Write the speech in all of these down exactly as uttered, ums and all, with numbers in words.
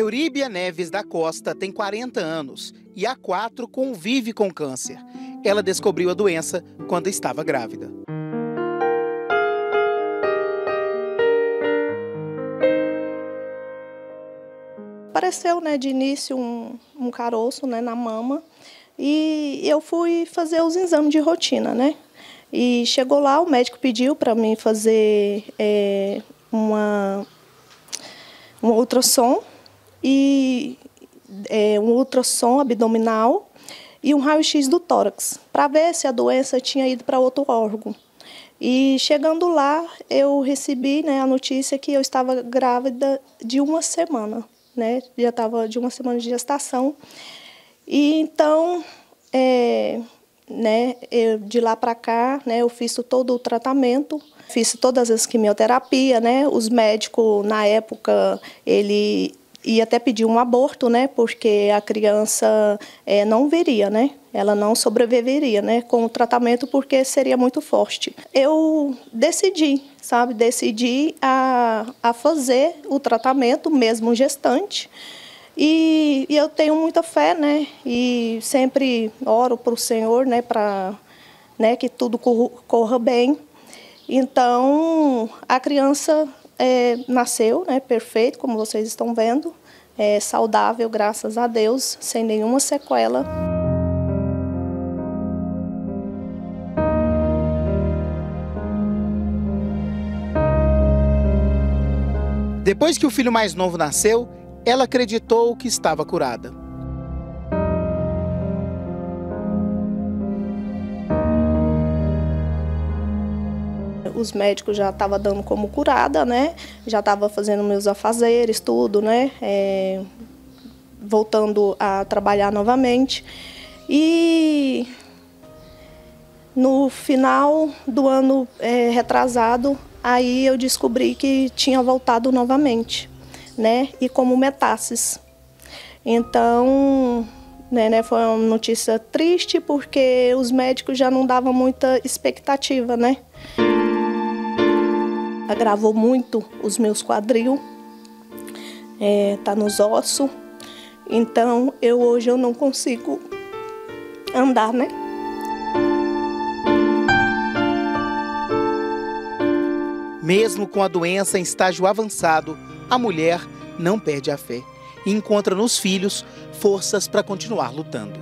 Euríbia Neves da Costa tem quarenta anos e há quatro convive com câncer. Ela descobriu a doença quando estava grávida. Apareceu, né, de início um, um caroço, né, na mama, e eu fui fazer os exames de rotina, né? E chegou lá, o médico pediu para mim fazer é, uma, um ultrassom, e, é, um ultrassom abdominal e um raio-x do tórax, para ver se a doença tinha ido para outro órgão. E chegando lá, eu recebi, né, a notícia que eu estava grávida de uma semana. Né, já estava de uma semana de gestação, e então, é, né, eu, de lá para cá, né, eu fiz todo o tratamento, fiz todas as quimioterapias, né, os médicos, na época, ele ia até pedir um aborto, né, porque a criança é, não viria, né, ela não sobreviveria, né, com o tratamento, porque seria muito forte. Eu decidi, sabe, decidi a, a fazer o tratamento, mesmo gestante, e, e eu tenho muita fé, né, e sempre oro para o Senhor, né, para né, que tudo corra bem. Então, a criança é, nasceu, né, perfeito, como vocês estão vendo, é, saudável, graças a Deus, sem nenhuma sequela. Depois que o filho mais novo nasceu, ela acreditou que estava curada. Os médicos já estavam dando como curada, né? Já estava fazendo meus afazeres, tudo, né? É, voltando a trabalhar novamente. E no final do ano é, retrasado, aí eu descobri que tinha voltado novamente, né, e como metástases. Então, né, né, foi uma notícia triste, porque os médicos já não davam muita expectativa, né. Agravou muito os meus quadril, é, tá nos ossos, então eu, hoje eu não consigo andar, né. Mesmo com a doença em estágio avançado, a mulher não perde a fé e encontra nos filhos forças para continuar lutando.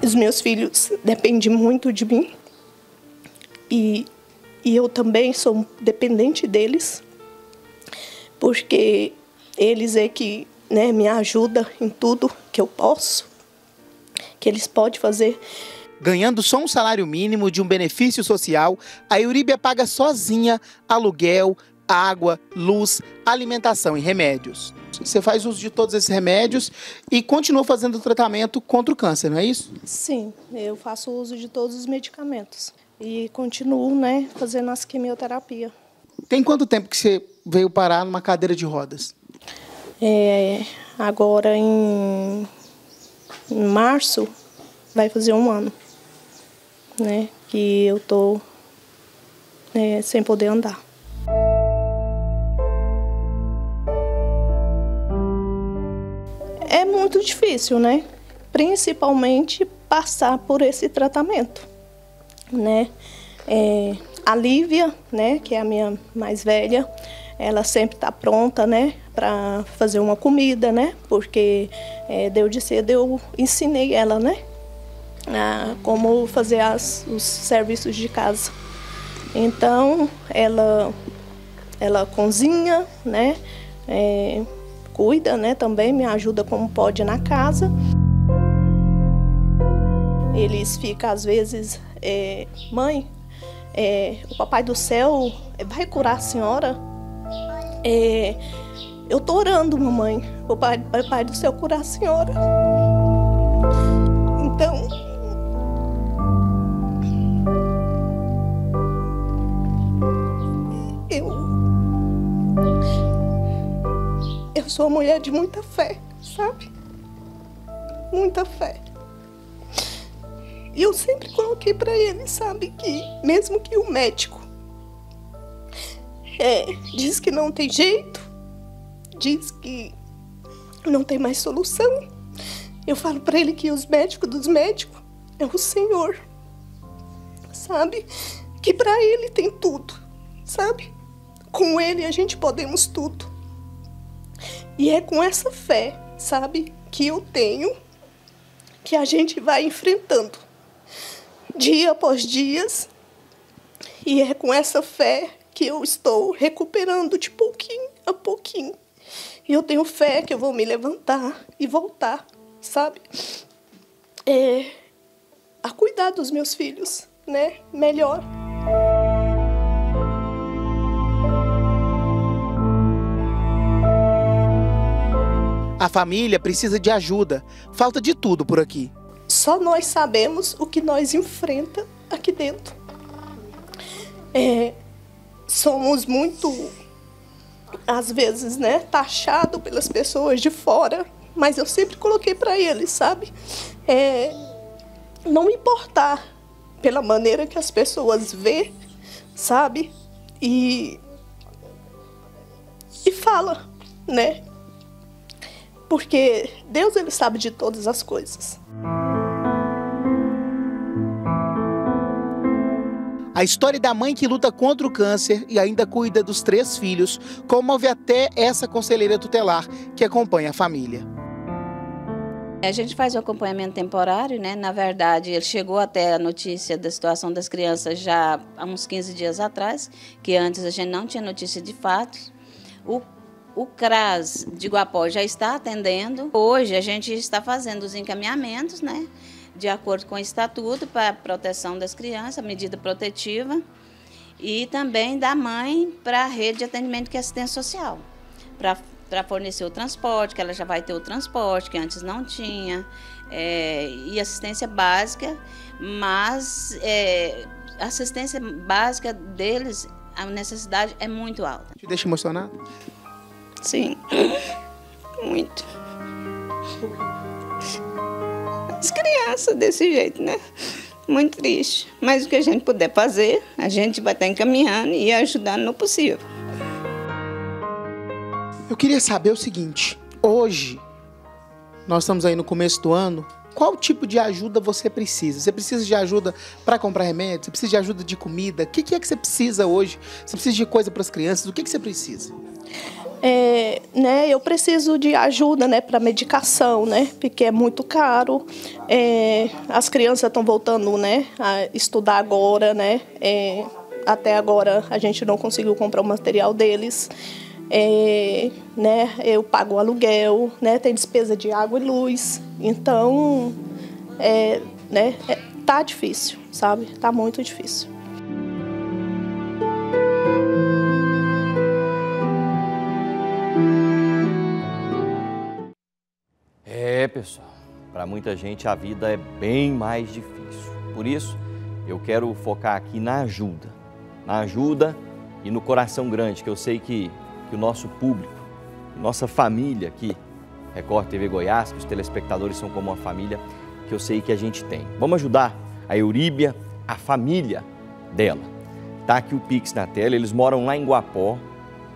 Os meus filhos dependem muito de mim e, e eu também sou dependente deles, porque eles é que, né, me ajudam em tudo que eu posso, que eles podem fazer. Ganhando só um salário mínimo de um benefício social, a Euríbia paga sozinha aluguel, água, luz, alimentação e remédios. Você faz uso de todos esses remédios e continua fazendo o tratamento contra o câncer, não é isso? Sim, eu faço uso de todos os medicamentos e continuo, né, fazendo as quimioterapia. Tem quanto tempo que você veio parar numa cadeira de rodas? É, agora em, em março vai fazer um ano, né, que eu tô é, sem poder andar. É muito difícil, né? Principalmente passar por esse tratamento, né? É, a Lívia, né, que é a minha mais velha, ela sempre tá pronta, né, para fazer uma comida, né? Porque é, deu de cedo eu ensinei ela, né? Ah, como fazer as, os serviços de casa. Então, ela, ela cozinha, né, é, cuida, né, também me ajuda como pode na casa. Eles ficam, às vezes, é, mãe, é, o papai do céu vai curar a senhora? É, eu tô orando, mamãe, o papai, papai do céu curar a senhora. Então, eu sou uma mulher de muita fé, sabe? Muita fé. E eu sempre coloquei pra ele, sabe, que mesmo que o médico é, diz que não tem jeito, diz que não tem mais solução. Eu falo para ele que os médicos dos médicos é o Senhor, sabe? Que para ele tem tudo, sabe? Com ele a gente podemos tudo. E é com essa fé, sabe, que eu tenho, que a gente vai enfrentando dia após dia. E é com essa fé que eu estou recuperando de pouquinho a pouquinho. E eu tenho fé que eu vou me levantar e voltar, sabe? É, a cuidar dos meus filhos, né? Melhor. A família precisa de ajuda. Falta de tudo por aqui. Só nós sabemos o que nós enfrenta aqui dentro. É, somos muito, às vezes, né, taxados pelas pessoas de fora, mas eu sempre coloquei para eles, sabe? É, não importar pela maneira que as pessoas vê, sabe? E, e fala, né? Porque Deus, ele sabe de todas as coisas. A história da mãe que luta contra o câncer e ainda cuida dos três filhos comove até essa conselheira tutelar que acompanha a família. A gente faz o acompanhamento temporário, né? Na verdade, ele chegou até a notícia da situação das crianças já há uns quinze dias atrás, que antes a gente não tinha notícia de fato. O O CRAS de Guapó já está atendendo. Hoje a gente está fazendo os encaminhamentos, né, de acordo com o Estatuto para a proteção das crianças, medida protetiva, e também da mãe para a rede de atendimento que é assistência social, para, para fornecer o transporte, que ela já vai ter o transporte, que antes não tinha, é, e assistência básica, mas é, assistência básica deles, a necessidade é muito alta. Te deixa emocionado? Sim, muito. As crianças desse jeito, né? Muito triste. Mas o que a gente puder fazer, a gente vai estar encaminhando e ajudando no possível. Eu queria saber o seguinte, hoje, nós estamos aí no começo do ano, qual tipo de ajuda você precisa? Você precisa de ajuda para comprar remédio? Você precisa de ajuda de comida? O que é que você precisa hoje? Você precisa de coisa para as crianças? O que é que você precisa? É, né, eu preciso de ajuda, né, para medicação, né, porque é muito caro. É, as crianças estão voltando, né, a estudar agora, né, é, até agora a gente não conseguiu comprar o material deles. É, né, eu pago o aluguel, né, tem despesa de água e luz, então é, né, é, tá difícil, sabe? Tá muito difícil. É, pessoal, para muita gente a vida é bem mais difícil. Por isso, eu quero focar aqui na ajuda. Na ajuda e no coração grande, que eu sei que, que o nosso público, nossa família aqui, Record T V Goiás, que os telespectadores são como uma família, que eu sei que a gente tem. Vamos ajudar a Euríbia, a família dela. Tá aqui o Pix na tela, eles moram lá em Guapó,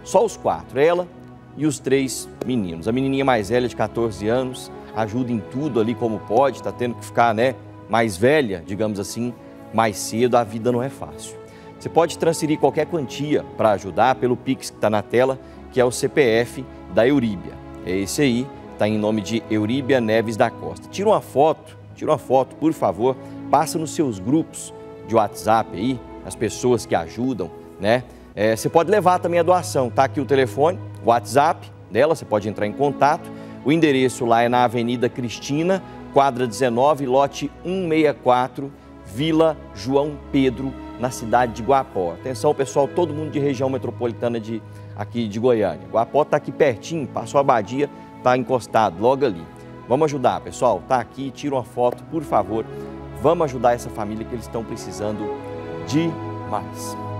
só os quatro, ela e os três meninos. A menininha mais velha, de quatorze anos, ajuda em tudo ali como pode, está tendo que ficar, né, mais velha, digamos assim, mais cedo. A vida não é fácil. Você pode transferir qualquer quantia para ajudar pelo Pix que está na tela, que é o C P F da Euríbia. É esse aí, está em nome de Euríbia Neves da Costa. Tira uma foto, tira uma foto, por favor, passa nos seus grupos de WhatsApp aí, as pessoas que ajudam, né? É, você pode levar também a doação, tá aqui o telefone, o WhatsApp dela, você pode entrar em contato. O endereço lá é na Avenida Cristina, quadra dezenove, lote cento e sessenta e quatro, Vila João Pedro, na cidade de Guapó. Atenção, pessoal, todo mundo de região metropolitana de, aqui de Goiânia. Guapó está aqui pertinho, passou a Badia, está encostado, logo ali. Vamos ajudar, pessoal, está aqui, tira uma foto, por favor. Vamos ajudar essa família que eles estão precisando demais.